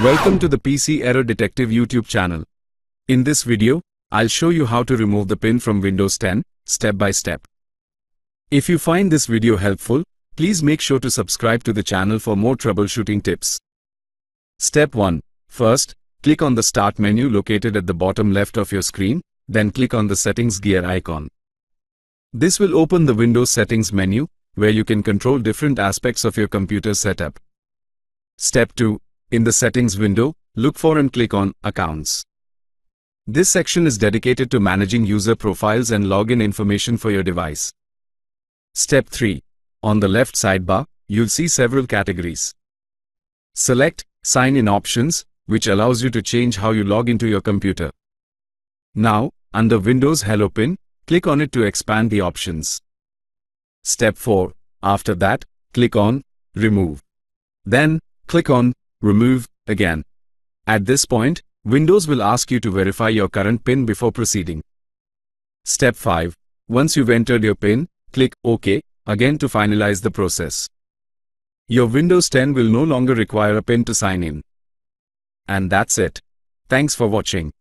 Welcome to the PC Error Detective YouTube channel. In this video, I'll show you how to remove the pin from Windows 10, step by step. If you find this video helpful, please make sure to subscribe to the channel for more troubleshooting tips. Step 1. First, click on the Start menu located at the bottom left of your screen, then click on the Settings gear icon. This will open the Windows Settings menu, where you can control different aspects of your computer setup. Step 2. In the Settings window, look for and click on Accounts. This section is dedicated to managing user profiles and login information for your device. Step 3. On the left sidebar, you'll see several categories. Select Sign In Options, which allows you to change how you log into your computer. Now, under Windows Hello Pin, click on it to expand the options. Step 4. After that, click on Remove. Then, click on Remove again. At this point, Windows will ask you to verify your current PIN before proceeding. Step 5. Once you've entered your PIN, click OK again to finalize the process. Your Windows 10 will no longer require a PIN to sign in. And that's it. Thanks for watching.